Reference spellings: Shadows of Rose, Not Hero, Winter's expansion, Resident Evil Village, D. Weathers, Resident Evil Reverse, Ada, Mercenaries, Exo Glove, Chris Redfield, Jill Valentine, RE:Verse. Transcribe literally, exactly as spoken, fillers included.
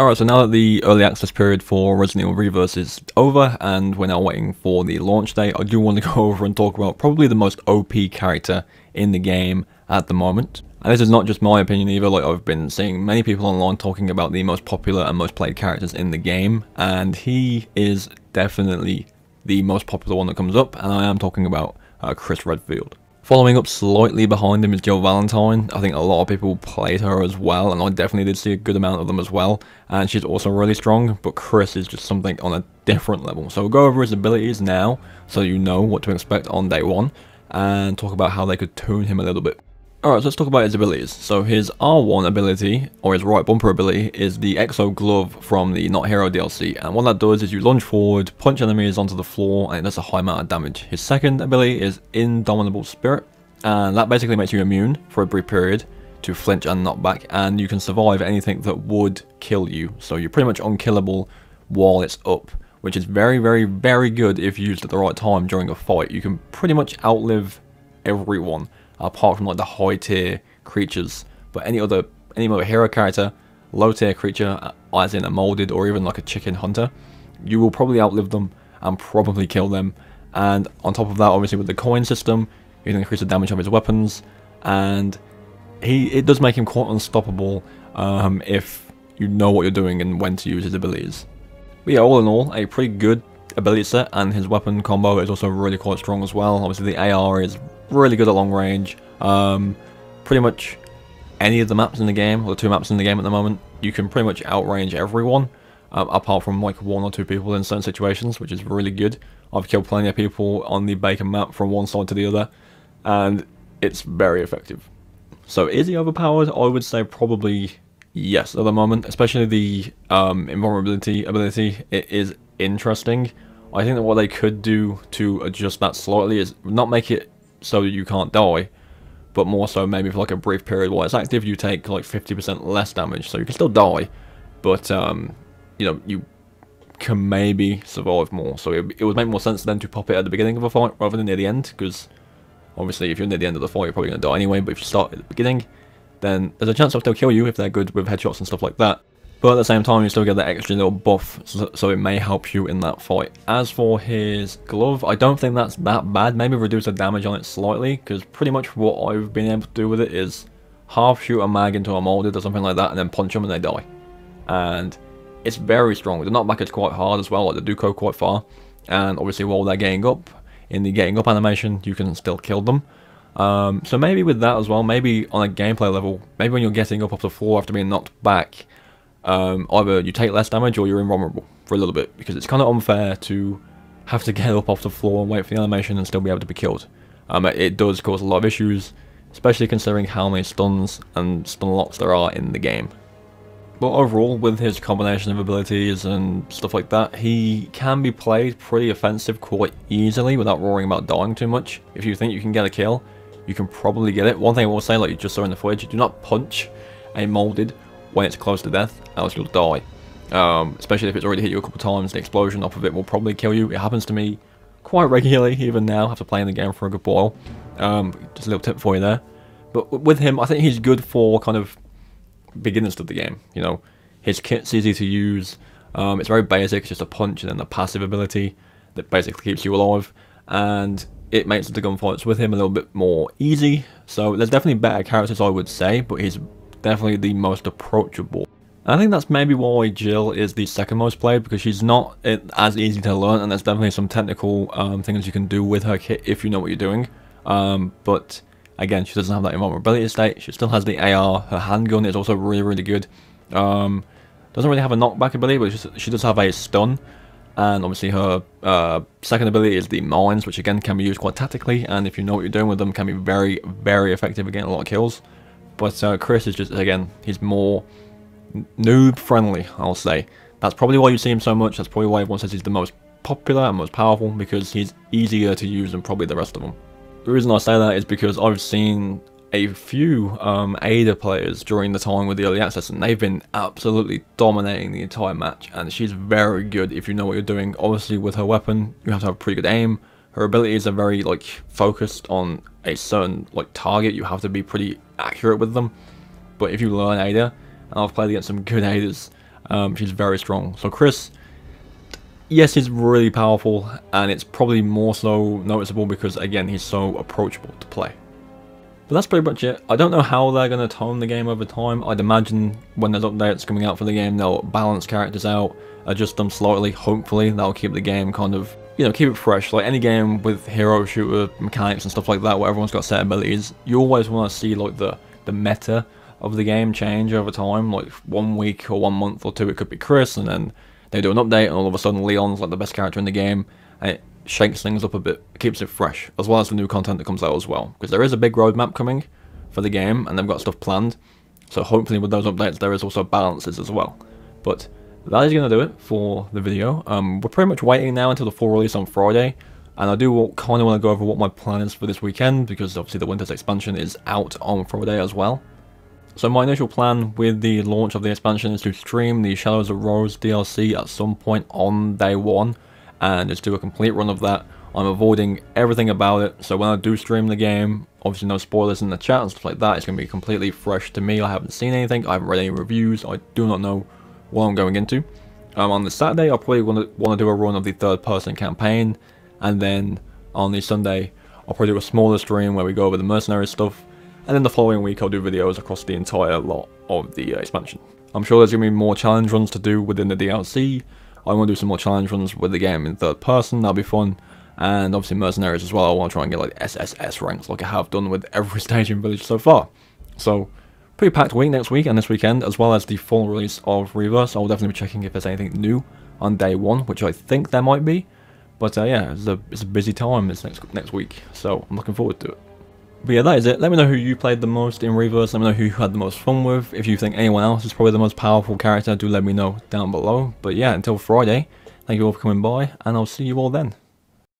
Alright, so now that the early access period for Resident Evil Reverse is over and we're now waiting for the launch date, I do want to go over and talk about probably the most O P character in the game at the moment. And this is not just my opinion either, like I've been seeing many people online talking about the most popular and most played characters in the game, and he is definitely the most popular one that comes up, and I am talking about uh, Chris Redfield. Following up slightly behind him is Jill Valentine. I think a lot of people played her as well, and I definitely did see a good amount of them as well, and she's also really strong, but Chris is just something on a different level. So we'll go over his abilities now, so you know what to expect on day one, and talk about how they could tune him a little bit. Alright, so let's talk about his abilities. So his R one ability, or his right bumper ability, is the Exo Glove from the Not Hero D L C, and what that does is you lunge forward, punch enemies onto the floor, and it does a high amount of damage. His second ability is Indomitable Spirit, and that basically makes you immune for a brief period to flinch and knockback, and you can survive anything that would kill you, so you're pretty much unkillable while it's up, which is very, very, very good if used at the right time during a fight. You can pretty much outlive everyone, apart from like the high tier creatures, but any other any other hero character, low tier creature, as in a molded or even like a chicken hunter, you will probably outlive them and probably kill them. And on top of that, obviously with the coin system, you can increase the damage of his weapons, and he it does make him quite unstoppable um, if you know what you're doing and when to use his abilities. But yeah, all in all, a pretty good ability set, and his weapon combo is also really quite strong as well. Obviously the A R is really good at long range. Um, pretty much any of the maps in the game, or the two maps in the game at the moment, you can pretty much outrange everyone, um, apart from like one or two people in certain situations, which is really good. I've killed plenty of people on the Bacon map from one side to the other, and it's very effective. So is he overpowered? I would say probably yes at the moment, especially the um, invulnerability ability. It is interesting. I think that what they could do to adjust that slightly is not make it so you can't die, but more so maybe for like a brief period while it's active, you take like fifty percent less damage, so you can still die, but um, you know, you can maybe survive more. So it, it would make more sense then to pop it at the beginning of a fight rather than near the end, because obviously if you're near the end of the fight, you're probably going to die anyway, but if you start at the beginning, then there's a chance they'll still kill you if they're good with headshots and stuff like that. But at the same time, you still get that extra little buff, so, so it may help you in that fight. As for his glove, I don't think that's that bad. Maybe reduce the damage on it slightly, because pretty much what I've been able to do with it is half shoot a mag into a molded or something like that, and then punch them and they die. And it's very strong. With the knockback, it's quite hard as well. Like they do go quite far, and obviously while they're getting up, in the getting up animation, you can still kill them. Um, so maybe with that as well, maybe on a gameplay level, maybe when you're getting up off the floor after being knocked back, Um, either you take less damage or you're invulnerable for a little bit, because it's kind of unfair to have to get up off the floor and wait for the animation and still be able to be killed. Um, it does cause a lot of issues, especially considering how many stuns and stun locks there are in the game. But overall, with his combination of abilities and stuff like that, he can be played pretty offensive quite easily without worrying about dying too much. If you think you can get a kill, you can probably get it. One thing I will say, like you just saw in the footage, do not punch a molded when it's close to death, else you'll die. Um, especially if it's already hit you a couple times, the explosion off of it will probably kill you. It happens to me quite regularly, even now, after playing the game for a good while. Um, just a little tip for you there. But with him, I think he's good for kind of beginners to the game. You know, his kit's easy to use. Um, it's very basic, it's just a punch and then the passive ability that basically keeps you alive. And it makes the gunfights with him a little bit more easy. So there's definitely better characters, I would say, but he's definitely the most approachable. I think that's maybe why Jill is the second most played, because she's not as easy to learn, and there's definitely some technical um, things you can do with her kit if you know what you're doing. Um, but again, she doesn't have that invulnerability state. She still has the A R. Her handgun is also really, really good. Um, doesn't really have a knockback ability, but just, she does have a stun. And obviously her uh, second ability is the mines, which again can be used quite tactically, and if you know what you're doing with them, can be very, very effective at getting a lot of kills. But uh, Chris is just, again, he's more noob-friendly, I'll say. That's probably why you see him so much. That's probably why everyone says he's the most popular and most powerful, because he's easier to use than probably the rest of them. The reason I say that is because I've seen a few um, Ada players during the time with the early access, and they've been absolutely dominating the entire match, and she's very good if you know what you're doing. Obviously, with her weapon, you have to have pretty good aim. Her abilities are very, like, focused on a certain, like, target. You have to be pretty accurate with them. But if you learn Ada, and I've played against some good Adas, Um, she's very strong. So Chris, yes, he's really powerful, and it's probably more so noticeable because, again, he's so approachable to play. But that's pretty much it. I don't know how they're going to tone the game over time. I'd imagine when there's updates coming out for the game, they'll balance characters out, adjust them slightly, hopefully. That'll keep the game kind of, you know, keep it fresh. Like any game with hero shooter mechanics and stuff like that, where everyone's got set abilities, you always want to see, like, the, the meta of the game change over time. Like, one week or one month or two, it could be Chris, and then they do an update, and all of a sudden Leon's, like, the best character in the game, and it shakes things up a bit, keeps it fresh, as well as the new content that comes out as well, because there is a big roadmap coming for the game, and they've got stuff planned, so hopefully with those updates there is also balances as well. But that is going to do it for the video. Um, we're pretty much waiting now until the full release on Friday, and I do kind of want to go over what my plan is for this weekend, because obviously the Winter's expansion is out on Friday as well. So my initial plan with the launch of the expansion is to stream the Shadows of Rose D L C at some point on day one, and just do a complete run of that. I'm avoiding everything about it, so when I do stream the game, obviously no spoilers in the chat and stuff like that. It's going to be completely fresh to me. I haven't seen anything, I haven't read any reviews, I do not know what I'm going into. Um, on the Saturday, I'll probably want to, want to do a run of the third person campaign, and then on the Sunday, I'll probably do a smaller stream where we go over the Mercenaries stuff, and then the following week I'll do videos across the entire lot of the expansion. I'm sure there's going to be more challenge runs to do within the D L C. I want to do some more challenge runs with the game in third person, that'll be fun. And obviously Mercenaries as well, I want to try and get like S S S ranks like I have done with every stage in Village so far. So, pretty packed week next week and this weekend, as well as the full release of Reverse. I'll definitely be checking if there's anything new on day one, which I think there might be. But uh, yeah, it's a, it's a busy time this next, next week, so I'm looking forward to it. But yeah, that is it. Let me know who you played the most in Reverse. Let me know who you had the most fun with. If you think anyone else is probably the most powerful character, do let me know down below. But yeah, until Friday, thank you all for coming by, and I'll see you all then.